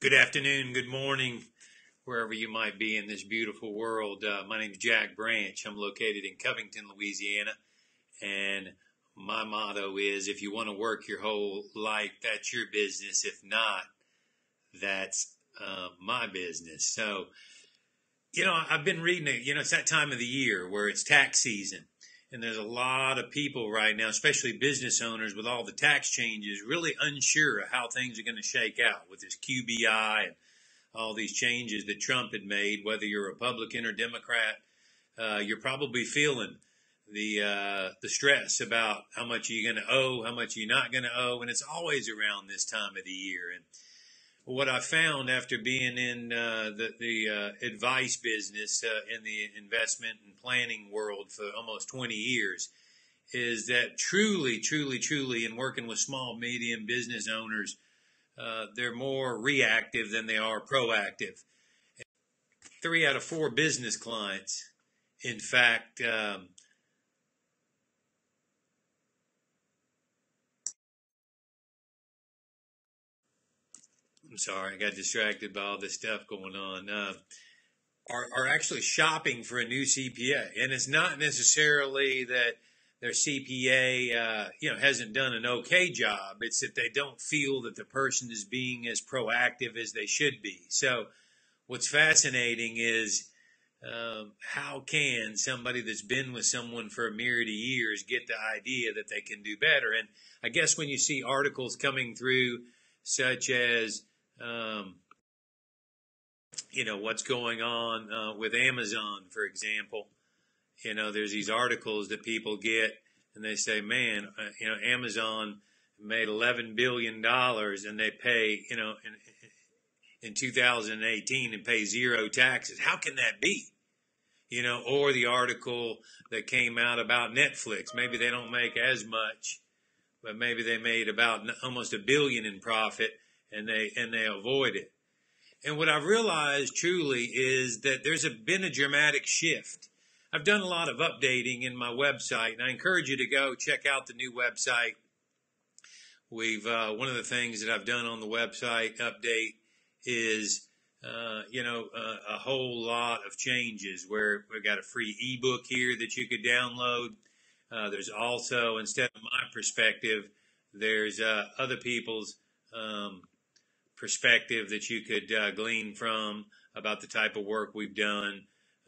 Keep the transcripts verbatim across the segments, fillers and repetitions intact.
Good afternoon, good morning, wherever you might be in this beautiful world. Uh, my name is Jack Branch. I'm located in Covington, Louisiana, and my motto is, if you want to work your whole life, that's your business. If not, that's uh, my business. So, you know, I've been reading it. You know, it's that time of the year where it's tax season, and there's a lot of people right now, especially business owners, with all the tax changes, really unsure of how things are going to shake out with this Q B I and all these changes that Trump had made. Whether you're Republican or Democrat, uh, you're probably feeling the uh, the stress about how much you're going to owe, how much you're not going to owe, and it's always around this time of the year. And what I found after being in uh, the, the uh, advice business uh, in the investment and planning world for almost twenty years is that truly, truly, truly in working with small, medium business owners, uh, they're more reactive than they are proactive. Three out of four business clients, in fact, um, I'm sorry, I got distracted by all this stuff going on, uh, are, are actually shopping for a new C P A. And it's not necessarily that their C P A uh, you know, hasn't done an okay job. It's that they don't feel that the person is being as proactive as they should be. So what's fascinating is um, how can somebody that's been with someone for a myriad of years get the idea that they can do better? And I guess when you see articles coming through such as, Um, you know, what's going on uh, with Amazon, for example. You know, there's these articles that people get and they say, man, uh, you know, Amazon made eleven billion dollars and they pay, you know, in, in two thousand eighteen and pay zero taxes. How can that be? You know, or the article that came out about Netflix. Maybe they don't make as much, but maybe they made about almost a billion in profit. And they and they avoid it. And what I've realized truly is that there's a, been a dramatic shift. I've done a lot of updating in my website, and I encourage you to go check out the new website. We've uh, one of the things that I've done on the website update is uh, you know uh, a whole lot of changes. Where we've got a free ebook here that you could download. Uh, there's also, instead of my perspective, there's uh, other people's Um, perspective that you could uh, glean from about the type of work we've done,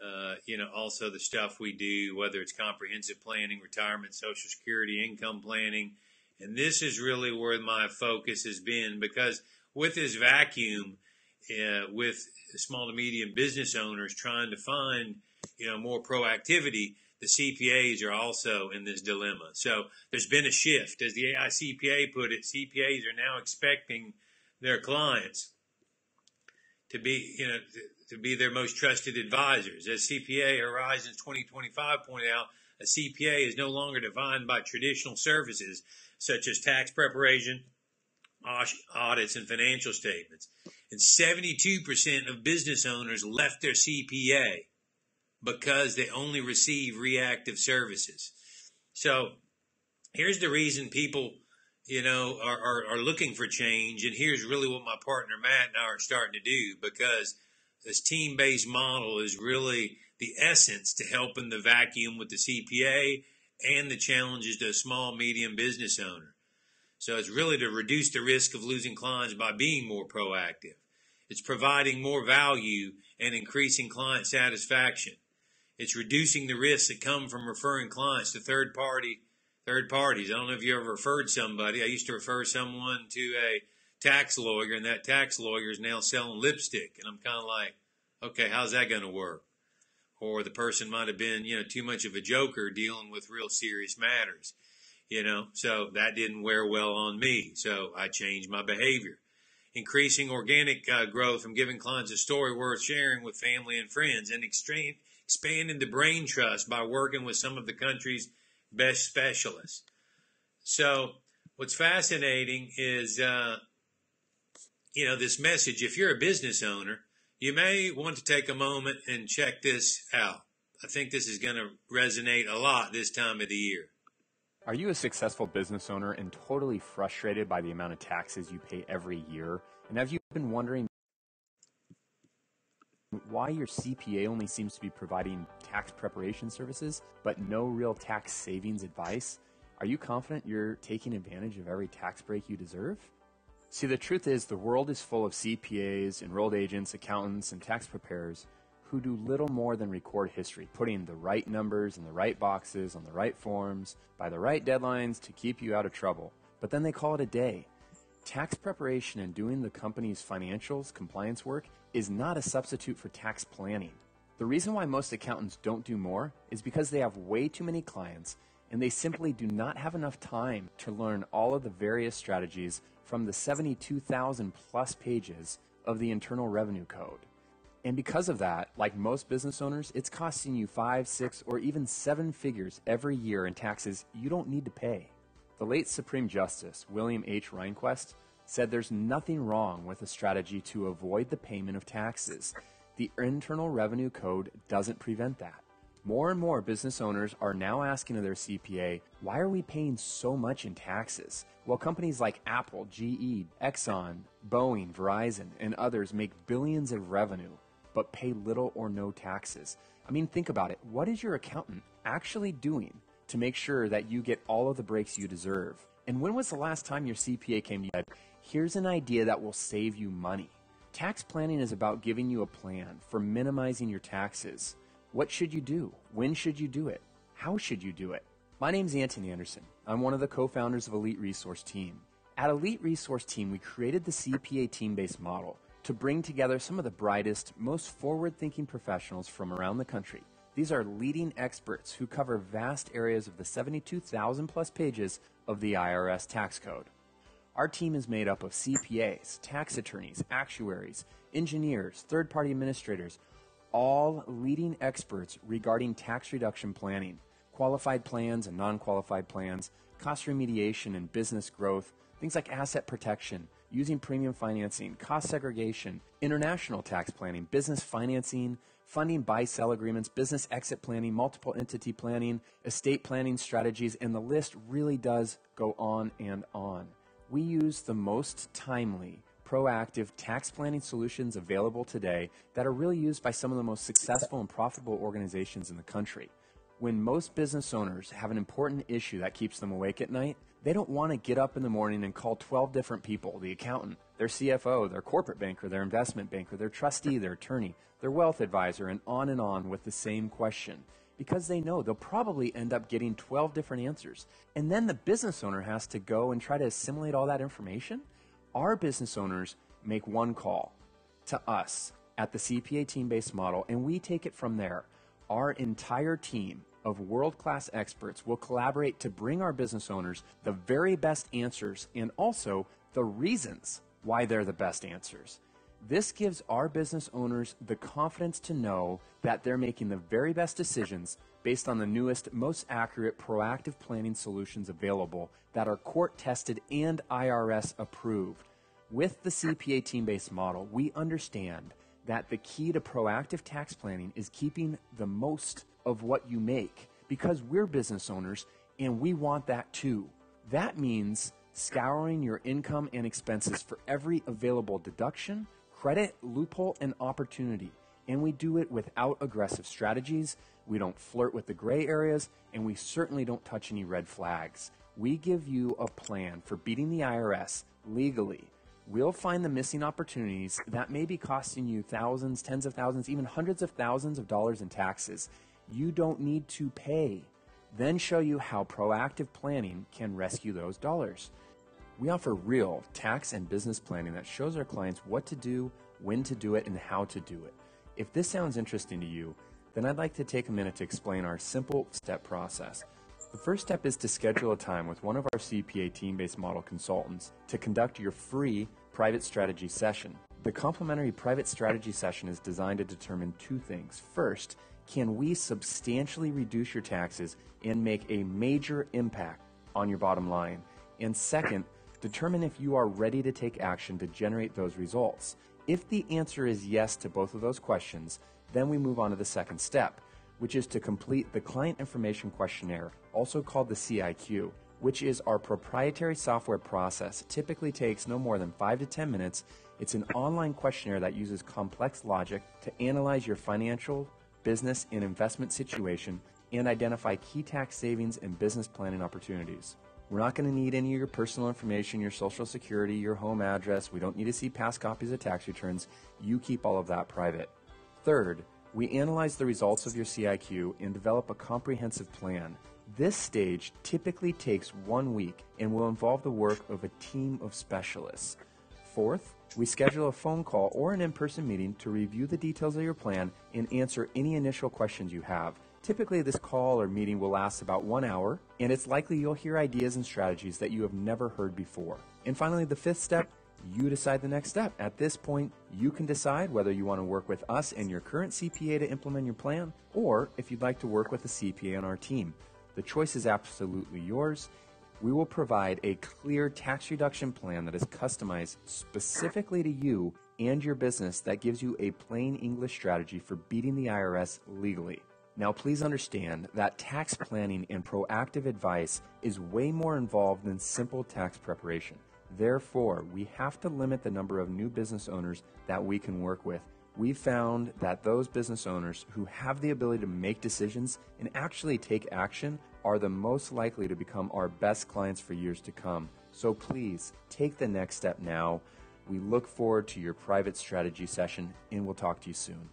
uh, you know, also the stuff we do, whether it's comprehensive planning, retirement, Social Security, income planning. And this is really where my focus has been, because with this vacuum, uh, with small to medium business owners trying to find, you know, more proactivity, the C P As are also in this dilemma. So there's been a shift. As the A I C P A put it, C P As are now expecting their clients to be, you know, to be their most trusted advisors. As C P A Horizons twenty twenty-five pointed out, a C P A is no longer defined by traditional services such as tax preparation, audits, and financial statements. And seventy-two percent of business owners left their C P A because they only receive reactive services. So here's the reason people, you know, are, are, are looking for change. And here's really what my partner Matt and I are starting to do, because this team-based model is really the essence to helping the vacuum with the C P A and the challenges to a small, medium business owner. So it's really to reduce the risk of losing clients by being more proactive. It's providing more value and increasing client satisfaction. It's reducing the risks that come from referring clients to third party, third parties. I don't know if you ever referred somebody. I used to refer someone to a tax lawyer, and that tax lawyer is now selling lipstick. And I'm kind of like, okay, how's that going to work? Or the person might have been, you know, too much of a joker dealing with real serious matters, you know. So that didn't wear well on me. So I changed my behavior. increasing organic uh, growth from giving clients a story worth sharing with family and friends, and extreme, expanding the brain trust by working with some of the country's best specialists. So what's fascinating is, uh, you know, this message. If you're a business owner, you may want to take a moment and check this out. I think this is going to resonate a lot this time of the year. Are you a successful business owner and totally frustrated by the amount of taxes you pay every year? And have you been wondering why your C P A only seems to be providing tax preparation services, but no real tax savings advice? Are you confident you're taking advantage of every tax break you deserve? See, the truth is the world is full of C P As, enrolled agents, accountants, and tax preparers who do little more than record history, putting the right numbers in the right boxes on the right forms by the right deadlines to keep you out of trouble. But then they call it a day. Tax preparation and doing the company's financials compliance work is not a substitute for tax planning. The reason why most accountants don't do more is because they have way too many clients and they simply do not have enough time to learn all of the various strategies from the seventy-two thousand plus pages of the Internal Revenue Code. And because of that, like most business owners, it's costing you five, six, or even seven figures every year in taxes you don't need to pay. The late Supreme Justice William H. Rehnquist said there's nothing wrong with a strategy to avoid the payment of taxes. The Internal Revenue Code doesn't prevent that. More and more business owners are now asking of their C P A, why are we paying so much in taxes? Well, companies like Apple, G E, Exxon, Boeing, Verizon, and others make billions of revenue, but pay little or no taxes. I mean, think about it. What is your accountant actually doing to make sure that you get all of the breaks you deserve? And when was the last time your C P A came to you and said, here's an idea that will save you money? Tax planning is about giving you a plan for minimizing your taxes. What should you do? When should you do it? How should you do it? My name's Anthony Anderson. I'm one of the co-founders of Elite Resource Team. At Elite Resource Team, we created the C P A team-based model to bring together some of the brightest, most forward-thinking professionals from around the country. These are leading experts who cover vast areas of the seventy-two thousand plus pages of the I R S tax code. Our team is made up of C P As, tax attorneys, actuaries, engineers, third-party administrators, all leading experts regarding tax reduction planning, qualified plans and non-qualified plans, cost remediation and business growth, things like asset protection, using premium financing, cost segregation, international tax planning, business financing, funding buy-sell agreements, business exit planning, multiple entity planning, estate planning strategies, and the list really does go on and on. We use the most timely, proactive tax planning solutions available today that are really used by some of the most successful and profitable organizations in the country. When most business owners have an important issue that keeps them awake at night, they don't want to get up in the morning and call twelve different people, the accountant, their C F O, their corporate banker, their investment banker, their trustee, their attorney, their wealth advisor, and on and on with the same question, because they know they'll probably end up getting twelve different answers. And then the business owner has to go and try to assimilate all that information. Our business owners make one call to us at the C P A team-based model, and we take it from there. Our entire team of world-class experts will collaborate to bring our business owners the very best answers and also the reasons why they're the best answers. This gives our business owners the confidence to know that they're making the very best decisions based on the newest, most accurate, proactive planning solutions available that are court-tested and I R S approved. With the C P A team-based model, we understand that the key to proactive tax planning is keeping the most of what you make, because we're business owners and we want that too. That means scouring your income and expenses for every available deduction, credit, loophole, and opportunity. And we do it without aggressive strategies. We don't flirt with the gray areas, and we certainly don't touch any red flags. We give you a plan for beating the I R S legally. We'll find the missing opportunities that may be costing you thousands, tens of thousands, even hundreds of thousands of dollars in taxes you don't need to pay, then show you how proactive planning can rescue those dollars. We offer real tax and business planning that shows our clients what to do, when to do it, and how to do it. If this sounds interesting to you, then I'd like to take a minute to explain our simple step process. The first step is to schedule a time with one of our C P A team-based model consultants to conduct your free private strategy session. The complimentary private strategy session is designed to determine two things. First, can we substantially reduce your taxes and make a major impact on your bottom line? And second, determine if you are ready to take action to generate those results. If the answer is yes to both of those questions, then we move on to the second step, which is to complete the Client Information Questionnaire, also called the C I Q, which is our proprietary software process. It typically takes no more than five to ten minutes. It's an online questionnaire that uses complex logic to analyze your financial, business, and investment situation and identify key tax savings and business planning opportunities. We're not going to need any of your personal information, your social security, your home address. We don't need to see past copies of tax returns. You keep all of that private. Third, we analyze the results of your C I Q and develop a comprehensive plan. This stage typically takes one week and will involve the work of a team of specialists. Fourth, we schedule a phone call or an in-person meeting to review the details of your plan and answer any initial questions you have. Typically, this call or meeting will last about one hour, and it's likely you'll hear ideas and strategies that you have never heard before. And finally, the fifth step, you decide the next step. At this point, you can decide whether you want to work with us and your current C P A to implement your plan, or if you'd like to work with a C P A on our team. The choice is absolutely yours. We will provide a clear tax reduction plan that is customized specifically to you and your business that gives you a plain English strategy for beating the I R S legally. Now, please understand that tax planning and proactive advice is way more involved than simple tax preparation. Therefore, we have to limit the number of new business owners that we can work with. We found that those business owners who have the ability to make decisions and actually take action are the most likely to become our best clients for years to come. So please take the next step now. We look forward to your private strategy session, and we'll talk to you soon.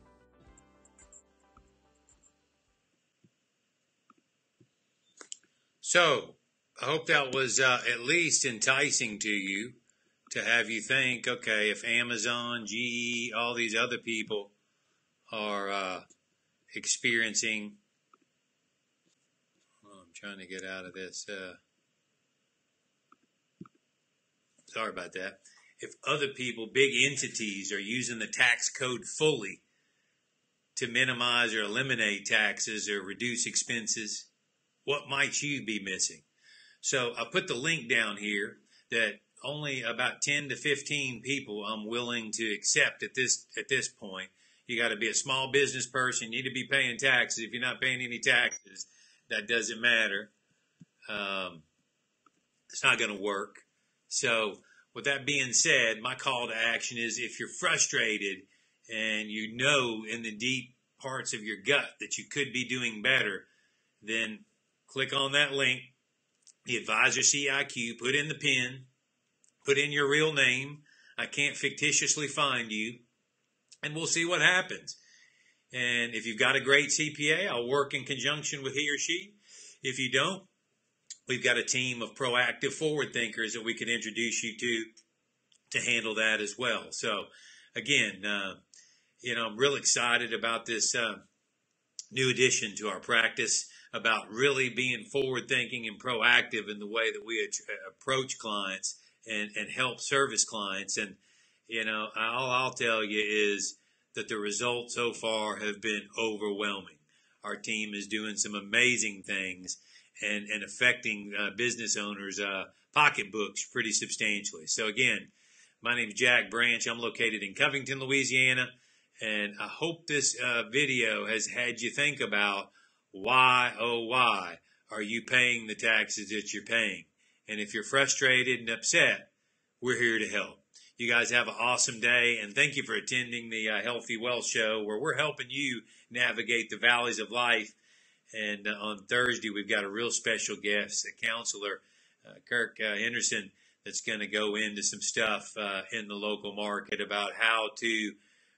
So I hope that was uh, at least enticing to you, to have you think, okay, if Amazon, G E, all these other people are uh, experiencing, oh, I'm trying to get out of this, uh, sorry about that, if other people, big entities, are using the tax code fully to minimize or eliminate taxes or reduce expenses, what might you be missing? So I put the link down here that only about ten to fifteen people I'm willing to accept at this at this point. You got to be a small business person. You need to be paying taxes. If you're not paying any taxes, that doesn't matter. Um, it's not going to work. So with that being said, my call to action is if you're frustrated and you know in the deep parts of your gut that you could be doing better, then click on that link, the Advisor C I Q, put in the pin. Put in your real name. I can't fictitiously find you. And we'll see what happens. And if you've got a great C P A, I'll work in conjunction with he or she. If you don't, we've got a team of proactive forward thinkers that we can introduce you to to handle that as well. So, again, uh, you know, I'm real excited about this uh, new addition to our practice about really being forward-thinking and proactive in the way that we approach clients And, and help service clients. And, you know, all I'll tell you is that the results so far have been overwhelming. Our team is doing some amazing things and, and affecting uh, business owners' uh, pocketbooks pretty substantially. So, again, my name is Jack Branch. I'm located in Covington, Louisiana. And I hope this uh, video has had you think about why, oh, why are you paying the taxes that you're paying? And if you're frustrated and upset, we're here to help. You guys have an awesome day, and thank you for attending the uh, Healthy Wealth Show, where we're helping you navigate the valleys of life. And uh, on Thursday, we've got a real special guest, a counselor, uh, Kirk uh, Henderson, that's going to go into some stuff uh, in the local market about how to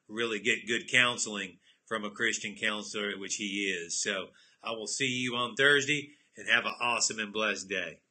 really get good counseling from a Christian counselor, which he is. So I will see you on Thursday, and have an awesome and blessed day.